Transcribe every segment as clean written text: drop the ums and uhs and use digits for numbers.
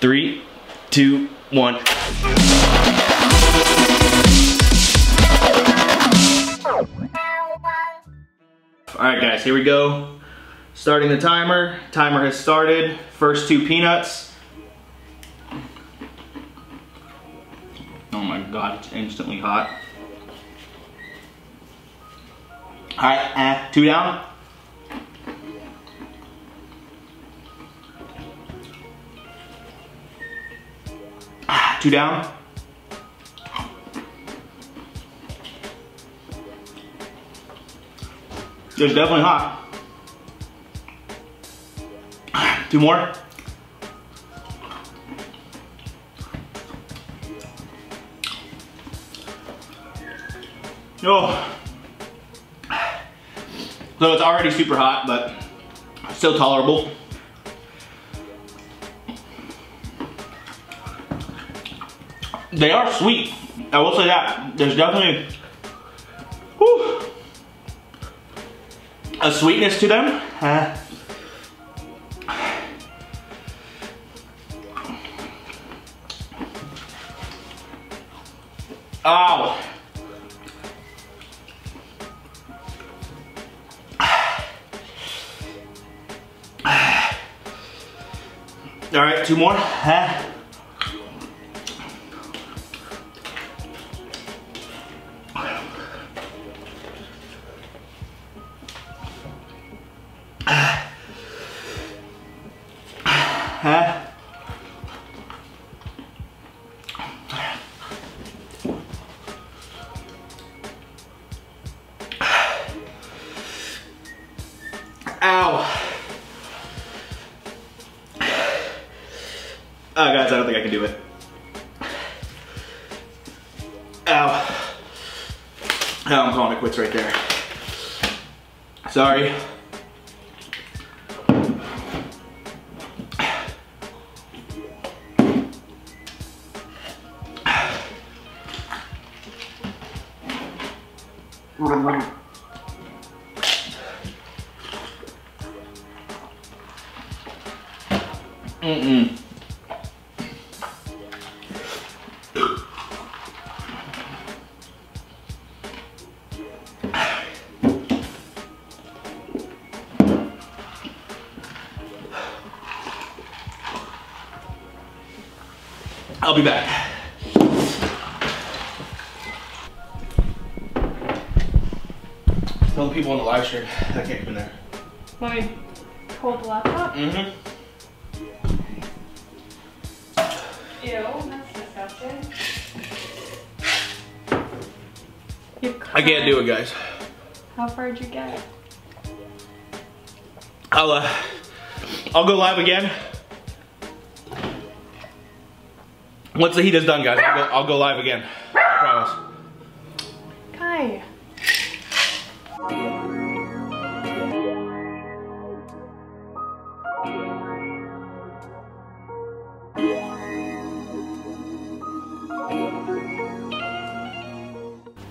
3, 2, 1. Alright guys, here we go. Starting the timer. Timer has started. First two peanuts. Oh my god, it's instantly hot. Alright, two down. Two down. It's definitely hot. Two more. Oh. So it's already super hot, but still tolerable. They are sweet. I will say that. There's definitely a sweetness to them. Ow. All right, two more. Ow. Oh guys, I don't think I can do it. Ow. Oh, I'm calling it quits right there. Sorry. I'll be back. Tell the people on the live stream I can't come in there. Want me to hold the laptop? Mm-hmm. Ew, that's disgusting. I can't do it, guys. How far did you get? I'll go live again. Once the heat is done, guys, I'll go live again. I promise. Kai.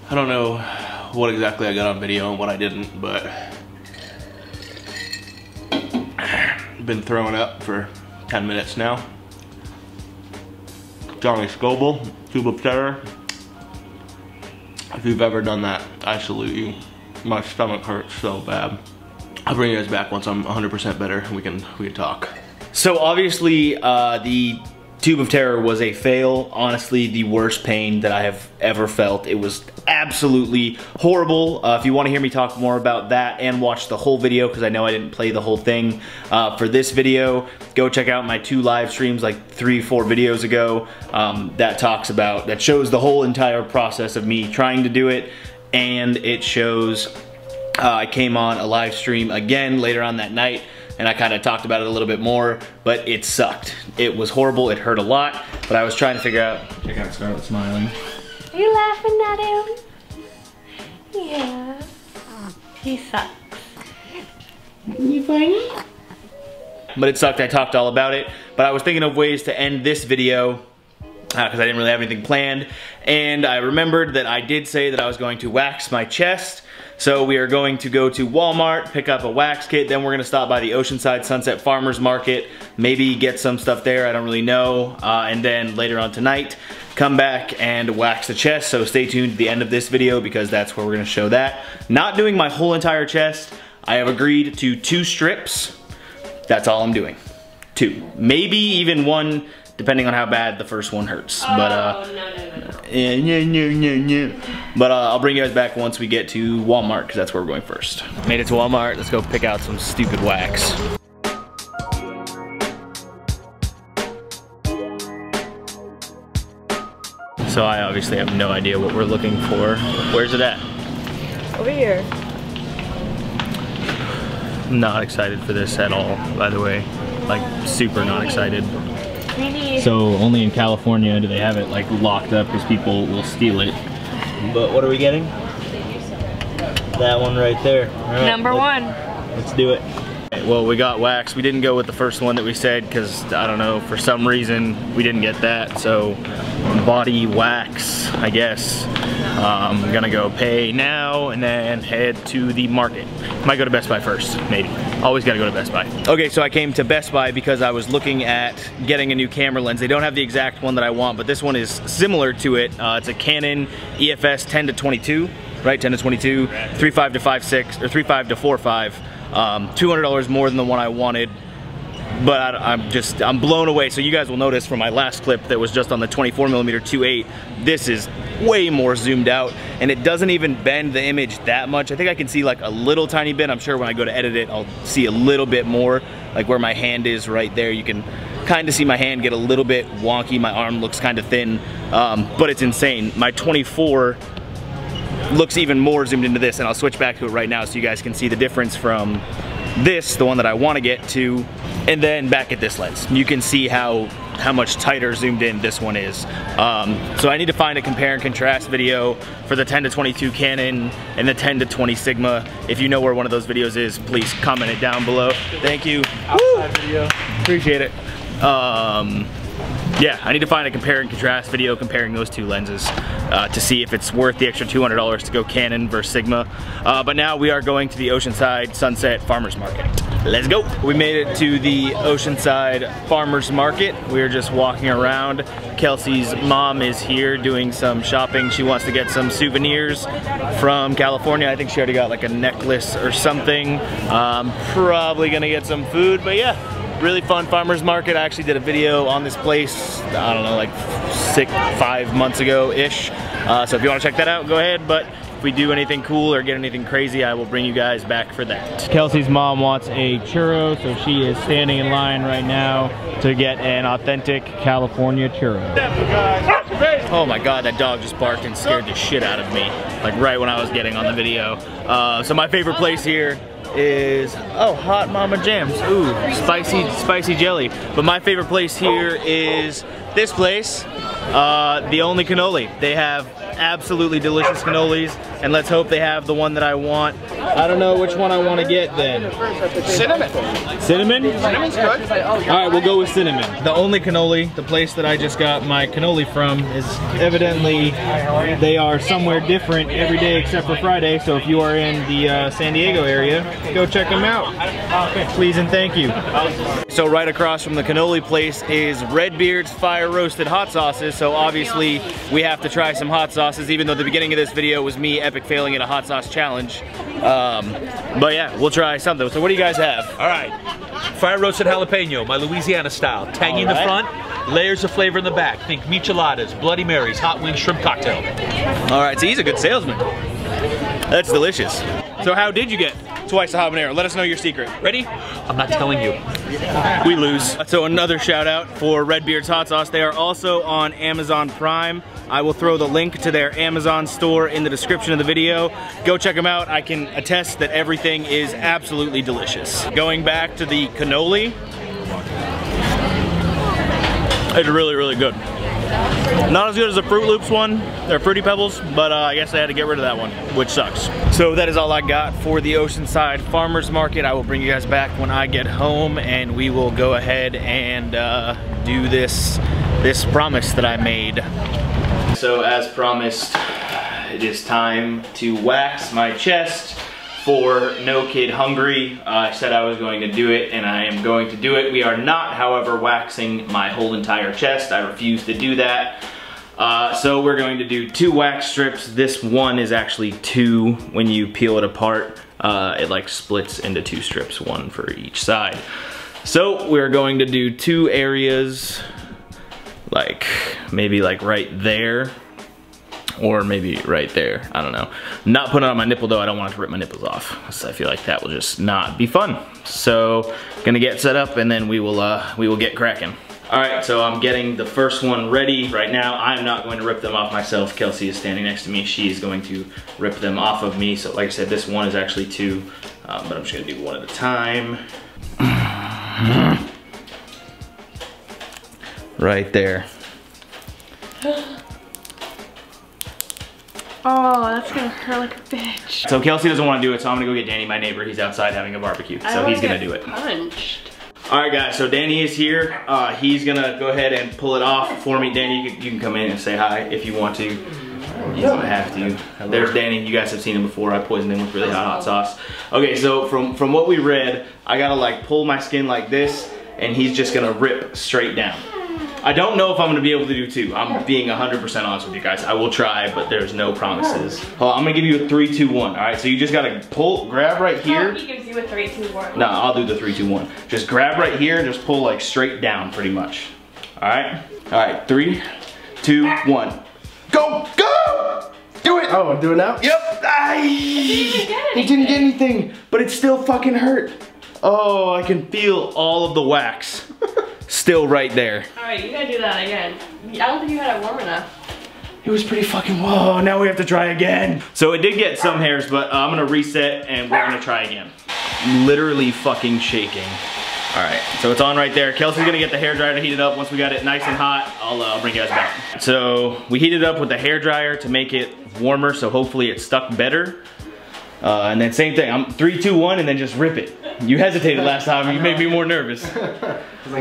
I don't know what exactly I got on video and what I didn't, but I've been throwing up for 10 minutes now. Johnny Scoville, Tube of Terror. If you've ever done that, I salute you. My stomach hurts so bad. I'll bring you guys back once I'm 100% better and we can talk. So obviously the Tube of Terror was a fail. Honestly, the worst pain that I have ever felt. It was absolutely horrible. If you want to hear me talk more about that and watch the whole video, because I know I didn't play the whole thing for this video, go check out my two live streams like 3-4 videos ago that shows the whole entire process of me trying to do it, and it shows I came on a live stream again later on that night and I kind of talked about it a little bit more, but it sucked. It was horrible, it hurt a lot, but I was trying to figure out. Check out Scarlett smiling. Are you laughing at him? Yeah. He sucks. You funny? But it sucked, I talked all about it, but I was thinking of ways to end this video because I didn't really have anything planned, and I remembered that I did say that I was going to wax my chest. So we are going to go to Walmart, pick up a wax kit, then we're gonna stop by the Oceanside Sunset Farmers Market, maybe get some stuff there, I don't really know, and then later on tonight, come back and wax the chest. So stay tuned to the end of this video because that's where we're gonna show that. Not doing my whole entire chest. I have agreed to 2 strips. That's all I'm doing. 2, maybe even 1, depending on how bad the first one hurts. Oh, but I'll bring you guys back once we get to Walmart because that's where we're going first. Made it to Walmart. Let's go pick out some stupid wax. So I obviously have no idea what we're looking for. Where's it at? Over here. Not excited for this at all, by the way. Like, super not excited. So only in California do they have it like locked up because people will steal it. But what are we getting? That one right there. Right, Number 1. Let's do it. Well, we got wax. We didn't go with the first one that we said because, I don't know, for some reason we didn't get that. So body wax, I guess. I'm gonna go pay now and then head to the market. Might go to Best Buy first, maybe. Always gotta go to Best Buy. Okay, so I came to Best Buy because I was looking at getting a new camera lens. They don't have the exact one that I want, but this one is similar to it. It's a Canon EFS 10-22, right? 10-22, 3.5-5.6, or 3.5-4.5. $200 more than the one I wanted. But I'm blown away. So you guys will notice from my last clip that was just on the 24mm 2.8, this is way more zoomed out and it doesn't even bend the image that much. I think I can see like a little tiny bit. I'm sure when I go to edit it, I'll see a little bit more, like where my hand is right there. You can kind of see my hand get a little bit wonky. My arm looks kind of thin, but it's insane. My 24 looks even more zoomed into this, and I'll switch back to it right now so you guys can see the difference from this, the one that I want to get to, and then back at this lens. You can see how much tighter zoomed in this one is. So I need to find a compare and contrast video for the 10-22 Canon and the 10-20 Sigma. If you know where one of those videos is, please comment it down below. Thank you. Outside video. Appreciate it. Yeah, I need to find a compare and contrast video comparing those 2 lenses to see if it's worth the extra $200 to go Canon versus Sigma. But now we are going to the Oceanside Sunset Farmers Market. Let's go. We made it to the Oceanside Farmers Market. We're just walking around. Kelsey's mom is here doing some shopping. She wants to get some souvenirs from California. I think she already got like a necklace or something. Probably gonna get some food, but yeah. Really fun farmers market. I actually did a video on this place, I don't know, like 5 months ago-ish. So if you wanna check that out, go ahead. But if we do anything cool or get anything crazy, I will bring you guys back for that. Kelsey's mom wants a churro, so she is standing in line right now to get an authentic California churro. Oh my God, that dog just barked and scared the shit out of me, like right when I was getting on the video. So my favorite place here is, oh, Hot Mama Jams. Ooh, spicy jelly. But my favorite place here is this place, The Only Cannoli. They have absolutely delicious cannolis, and let's hope they have the one that I want. I don't know which one I want to get then. Cinnamon. Cinnamon? Cinnamon's good. All right, we'll go with cinnamon. The Only Cannoli, the place that I just got my cannoli from, is evidently they are somewhere different every day except for Friday, so if you are in the San Diego area, go check them out. Please and thank you. So right across from the cannoli place is Red Beard's Fire Roasted Hot Sauces, so obviously we have to try some hot sauce. Even though the beginning of this video was me epic failing at a hot sauce challenge. But yeah, we'll try something. So what do you guys have? All right, fire roasted jalapeno, my Louisiana style. Tangy in the front, layers of flavor in the back. Think micheladas, Bloody Marys, hot wings, shrimp cocktail. All right, so he's a good salesman. That's delicious. So how did you get twice the habanero? Let us know your secret. Ready? I'm not telling you. We lose. So another shout out for Red Beard's Hot Sauce. They are also on Amazon Prime. I will throw the link to their Amazon store in the description of the video. Go check them out. I can attest that everything is absolutely delicious. Going back to the cannoli, it's really, really good. Not as good as the Fruit Loops one, or Fruity Pebbles, but I guess I had to get rid of that one, which sucks. So that is all I got for the Oceanside Farmers Market. I will bring you guys back when I get home, and we will go ahead and do this promise that I made. So as promised, it is time to wax my chest for No Kid Hungry. I said I was going to do it, and I am going to do it. We are not, however, waxing my whole entire chest. I refuse to do that. So we're going to do 2 wax strips. This one is actually 2. When you peel it apart, it like splits into 2 strips, 1 for each side. So we're going to do 2 areas, like maybe like right there, or maybe right there, I don't know. Not putting it on my nipple though, I don't want it to rip my nipples off. So I feel like that will just not be fun. So gonna get set up and then we will get cracking. All right, so I'm getting the first one ready right now. I'm not going to rip them off myself. Kelsey is standing next to me. She is going to rip them off of me. So like I said, this one is actually 2, but I'm just gonna do 1 at a time. Right there. Oh, that's gonna hurt like a bitch. So Kelsey doesn't want to do it, so I'm gonna go get Danny, my neighbor. He's outside having a barbecue, so he's gonna do it. Punched. All right, guys. So Danny is here. He's gonna go ahead and pull it off for me. Danny, you can come in and say hi if you want to. You don't have to. There's Danny. You guys have seen him before. I poisoned him with really hot sauce. Okay, so from what we read, I gotta like pull my skin like this, and he's just gonna rip straight down. I don't know if I'm gonna be able to do 2. I'm being 100% honest with you guys. I will try, but there's no promises. Hold on, I'm gonna give you a 3, 2, 1. All right, so you just gotta grab right here. He gives you a 3, 2, 1. No, I'll do the 3, 2, 1. Just grab right here and just pull like straight down, pretty much. All right, 3, 2, 1. Go, go! Do it! Oh, do it now? Yep. He didn't get anything, but it still fucking hurt. Oh, I can feel all of the wax. Still right there. All right, you gotta do that again. I don't think you had it warm enough. It was pretty fucking, whoa, now we have to try again. So it did get some hairs, but I'm gonna reset and we're gonna try again. Literally fucking shaking. All right, so it's on right there. Kelsey's gonna get the hairdryer to heat it up. Once we got it nice and hot, I'll bring you guys back. So we heated up with the hairdryer to make it warmer, so hopefully it stuck better. And then same thing, I'm 3, 2, 1, and then just rip it. You hesitated last time, you made me more nervous. All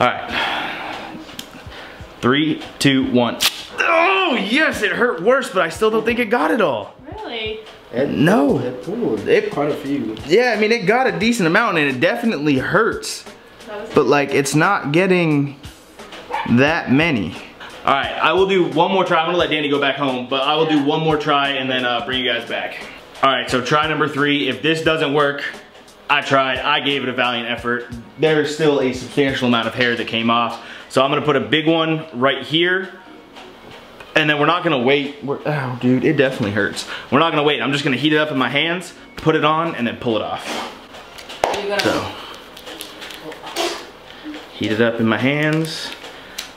right, 3, 2, 1. Oh, yes, it hurt worse, but I still don't think it got it all. Really? No. It quite a few. Yeah, I mean, it got a decent amount and it definitely hurts. But like, it's not getting that many. All right, I will do 1 more try. I'm gonna let Danny go back home, but I will do 1 more try and then bring you guys back. All right, so try number 3. If this doesn't work, I tried, I gave it a valiant effort. There's still a substantial amount of hair that came off. So I'm gonna put a big one right here. And then we're not gonna wait. Oh, dude, it definitely hurts. We're not gonna wait. I'm just gonna heat it up in my hands, put it on, and then pull it off. So, heat it up in my hands.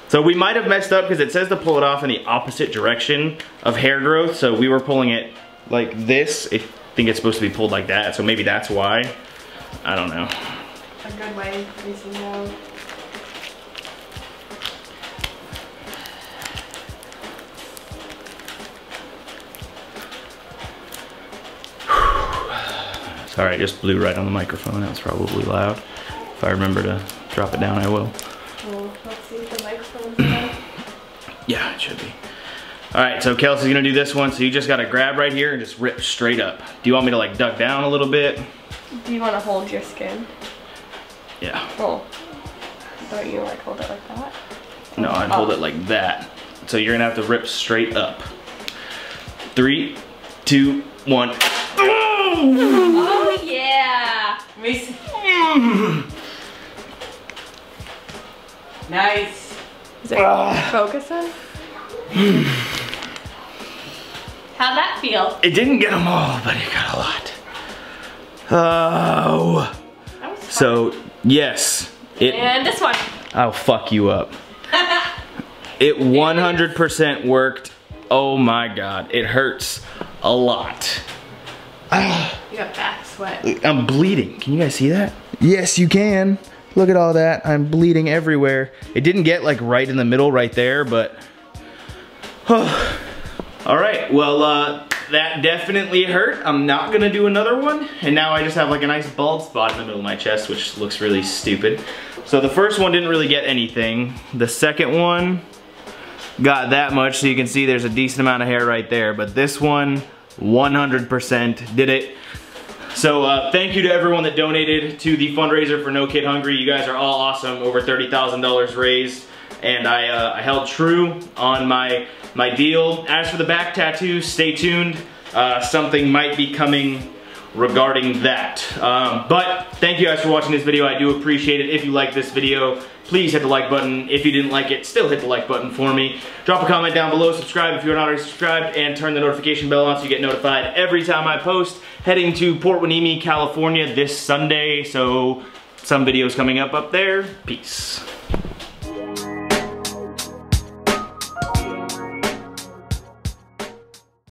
So we might have messed up because it says to pull it off in the opposite direction of hair growth. So we were pulling it like this. I think it's supposed to be pulled like that, so maybe that's why. I don't know. A good way facing down. Sorry, I just blew right on the microphone. That was probably loud. If I remember to drop it down, I will. Well, let's see if the microphone's down. Yeah, it should be. All right, so Kelsey's gonna do this one, so you just gotta grab right here and just rip straight up. Do you want me to like duck down a little bit? Do you wanna hold your skin? Yeah. Oh, don't you like hold it like that? No, I'd hold it like that. So you're gonna have to rip straight up. 3, 2, 1. Oh yeah! Nice. Is it focusing? How'd that feel? It didn't get them all, but it got a lot. Oh. That was fun. So, yes. And this one. I'll fuck you up. It 100% worked. Oh my God. It hurts a lot. You got back sweat. I'm bleeding. Can you guys see that? Yes, you can. Look at all that. I'm bleeding everywhere. It didn't get like right in the middle right there, but... Oh. All right, well, that definitely hurt. I'm not gonna do another one. And now I just have like a nice bald spot in the middle of my chest, which looks really stupid. So the first one didn't really get anything. The second one, got that much, so you can see there's a decent amount of hair right there, but this one 100% did it. So thank you to everyone that donated to the fundraiser for No Kid Hungry. You guys are all awesome. Over $30,000 raised, and I held true on my deal. As for the back tattoo, stay tuned. Something might be coming regarding that. But thank you guys for watching this video. I do appreciate it. If you like this video, please hit the like button. If you didn't like it, still hit the like button for me. Drop a comment down below, subscribe if you're not already subscribed, and turn the notification bell on so you get notified every time I post. Heading to Port Wanimi, California this Sunday, so some videos coming up there. Peace.